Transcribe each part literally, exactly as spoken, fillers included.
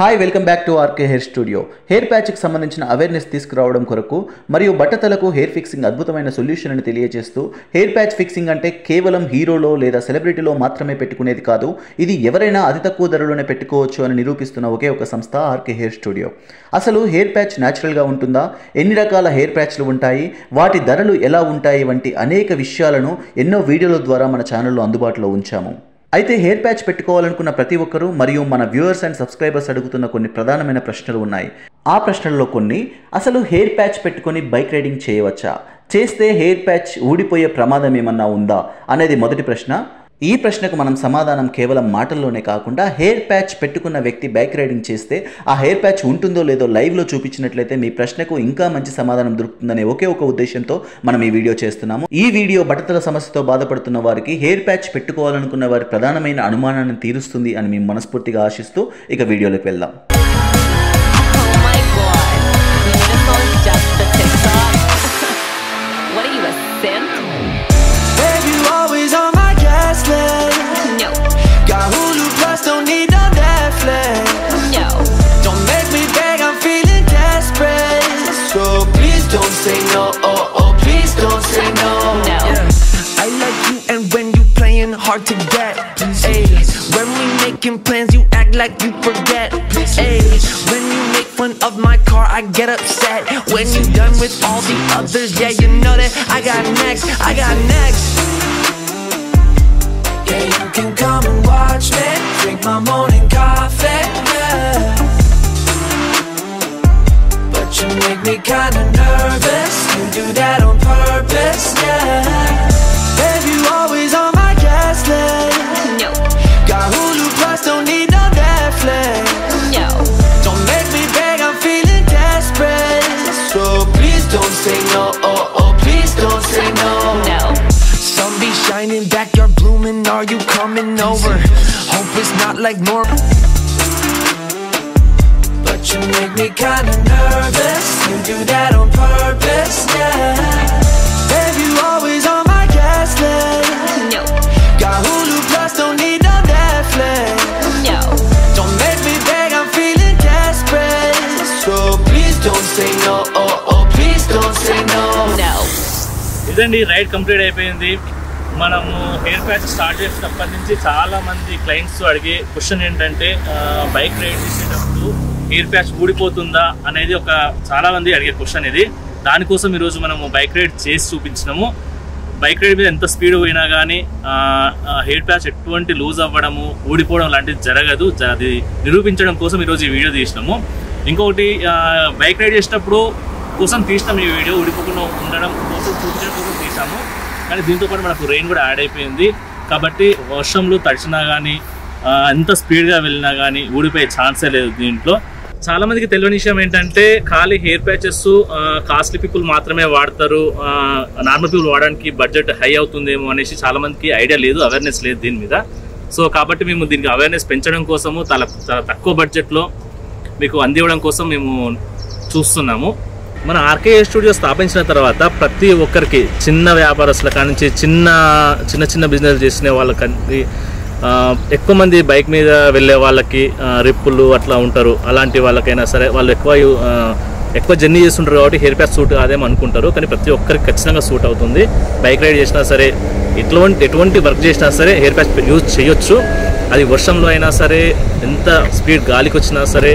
Hi welcome back to RK hair studio. Hair ప్యాచ్కి సంబంధించిన awareness తీసుకురావడం కొరకు మరియు బట్టతలకు హెయిర్ ఫిక్సింగ్ అద్భుతమైన సొల్యూషన్ అని తెలియజేస్తూ, హెయిర్ ప్యాచ్ ఫిక్సింగ్ అంటే కేవలం హీరోలో లేదా సెలబ్రిటీలో మాత్రమే పెట్టుకునేది కాదు, ఇది ఎవరైనా అతి తక్కువ ధరలోనే పెట్టుకోవచ్చు అని నిరూపిస్తున్న ఒకే ఒక సంస్థ ఆర్కే హెయిర్ స్టూడియో. అసలు హెయిర్ ప్యాచ్ న్యాచురల్గా ఉంటుందా, ఎన్ని రకాల హెయిర్ ప్యాచ్లు ఉంటాయి, వాటి ధరలు ఎలా ఉంటాయి వంటి అనేక విషయాలను ఎన్నో వీడియోల ద్వారా మన ఛానల్లో అందుబాటులో ఉంచాము. అయితే హెయిర్ ప్యాచ్ పెట్టుకోవాలనుకున్న ప్రతి ఒక్కరూ మరియు మన వ్యూవర్స్ అండ్ సబ్స్క్రైబర్స్ అడుగుతున్న కొన్ని ప్రధానమైన ప్రశ్నలు ఉన్నాయి. ఆ ప్రశ్నల్లో కొన్ని: అసలు హెయిర్ ప్యాచ్ పెట్టుకొని బైక్ రైడింగ్ చేయవచ్చా, చేస్తే హెయిర్ ప్యాచ్ ఊడిపోయే ప్రమాదం ఏమన్నా ఉందా అనేది మొదటి ప్రశ్న. ఈ ప్రశ్నకు మనం సమాధానం కేవలం మాటల్లోనే కాకుండా హెయిర్ ప్యాచ్ పెట్టుకున్న వ్యక్తి బైక్ రైడింగ్ చేస్తే ఆ హెయిర్ ప్యాచ్ ఉంటుందో లేదో లైవ్లో చూపించినట్లయితే మీ ప్రశ్నకు ఇంకా మంచి సమాధానం దొరుకుతుందనే ఒకే ఒక ఉద్దేశంతో మనం ఈ వీడియో చేస్తున్నాము. ఈ వీడియో బట్టతల సమస్యతో బాధపడుతున్న వారికి, హెయిర్ ప్యాచ్ పెట్టుకోవాలనుకున్న వారి ప్రధానమైన అనుమానాన్ని తీరుస్తుంది అని మేము మనస్ఫూర్తిగా ఆశిస్తూ ఇక వీడియోలోకి వెళ్దాం. Hard to get, ayy. When we making plans, you act like you forget, ayy. When you make fun of my car, I get upset. When you done with all the others, yeah, you know that I got next, I got next. Yeah, you can come and watch me drink my morning coffee, yeah. But you make me kinda nervous, you do that on purpose, yeah. Babe, you always on my no. Got Hulu Plus, don't need no Netflix. No. Don't make me beg, I'm feeling desperate. So please don't say no, oh, oh, please don't say no. No. Sun be shining, backyard blooming, are you coming over? Hope it's not like normal, but you make me kinda nervous, you do that on purpose, yeah. Babe, you always on my guest list. No. Got Hulu Plus, don't need no Netflix. No. Don't make me beg, I'm feeling desperate. So please don't say no, oh, oh, please don't say no. No. ఇదండి, ride complete అయిపోయింది. మనము hair patch start చేసినప్పటి నుంచి చాలామంది clients అడిగే question ఏంటంటే, bike ride చేసేటప్పుడు hair patch ఊడిపోతుందా అనేది ఒక చాలామంది అడిగే క్వశ్చన్ ఇది. దానికోసం ఈరోజు మనము బైక్ రైడ్ చేసి చూపించినాము. బైక్ రైడ్ మీద ఎంత స్పీడ్ పోయినా కానీ హెయిర్ ప్యాచ్ ఎటువంటి లూజ్ అవ్వడము, ఊడిపోవడం లాంటిది జరగదు. అది నిరూపించడం కోసం ఈరోజు ఈ వీడియో తీసినాము. ఇంకొకటి, బైక్ రైడ్ చేసేటప్పుడు కోసం తీసినాము ఈ వీడియో, ఊడిపోకుండా ఉండడం కోసం చూపించడం కోసం తీసాము. కానీ దీంతోపాటు మనకు రెయిన్ కూడా యాడ్ అయిపోయింది కాబట్టి వర్షంలో తడిచినా కానీ ఎంత స్పీడ్గా వెళ్ళినా కానీ ఊడిపోయే ఛాన్సే లేదు. దీంట్లో చాలామందికి తెలియని విషయం ఏంటంటే, ఖాళీ హెయిర్ ప్యాచెస్ కాస్ట్లీ పీపుల్ మాత్రమే వాడతారు, నార్మల్ పీపుల్ వాడడానికి బడ్జెట్ హై అవుతుందేమో అనేసి చాలామందికి ఐడియా లేదు, అవేర్నెస్ లేదు దీని మీద. సో కాబట్టి మేము దీనికి అవేర్నెస్ పెంచడం కోసము చాలా చాలా తక్కువ బడ్జెట్లో మీకు అందివ్వడం కోసం మేము చూస్తున్నాము. మన ఆర్కే స్టూడియో స్థాపించిన తర్వాత ప్రతి ఒక్కరికి, చిన్న వ్యాపారస్తుల కానించి చిన్న చిన్న చిన్న బిజినెస్ చేసిన వాళ్ళకి, ఎక్కువ మంది బైక్ మీద వెళ్ళే వాళ్ళకి, రిప్పులు అట్లా ఉంటారు, అలాంటి వాళ్ళకైనా సరే వాళ్ళు ఎక్కువ ఎక్కువ జర్నీ చేస్తుంటారు కాబట్టి హెయిర్ ప్యాచ్ సూట్ కాదేమో అనుకుంటారు. కానీ ప్రతి ఒక్కరికి ఖచ్చితంగా సూట్ అవుతుంది. బైక్ రైడ్ చేసినా సరే, ఎటువంటి ఎటువంటి వర్క్ చేసినా సరే హెయిర్ ప్యాచ్ యూజ్ చేయొచ్చు. అది వర్షంలో అయినా సరే, ఎంత స్పీడ్ గాలికి వచ్చినా సరే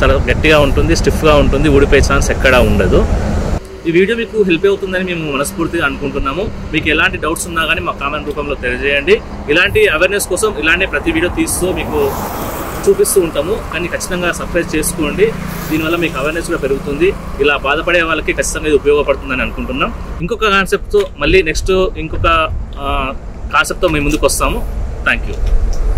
చాలా గట్టిగా ఉంటుంది, స్టిఫ్గా ఉంటుంది, ఊడిపోయే ఛాన్స్ ఎక్కడా ఉండదు. ఈ వీడియో మీకు హెల్ప్ అవుతుందని మేము మనస్ఫూర్తిగా అనుకుంటున్నాము. మీకు ఎలాంటి డౌట్స్ ఉన్నా కానీ మా కామెంట్ రూపంలో తెలియజేయండి. ఇలాంటి అవేర్నెస్ కోసం ఇలాంటి ప్రతి వీడియో తీస్తూ మీకు చూపిస్తూ ఉంటాము. కానీ ఖచ్చితంగా సబ్స్క్రైబ్ చేసుకోండి, దీనివల్ల మీకు అవేర్నెస్ కూడా పెరుగుతుంది. ఇలా బాధపడే వాళ్ళకి ఖచ్చితంగా ఇది ఉపయోగపడుతుందని అనుకుంటున్నాం. ఇంకొక కాన్సెప్ట్తో మళ్ళీ నెక్స్ట్ ఇంకొక కాన్సెప్ట్తో మేము ముందుకు వస్తాము. Thank you.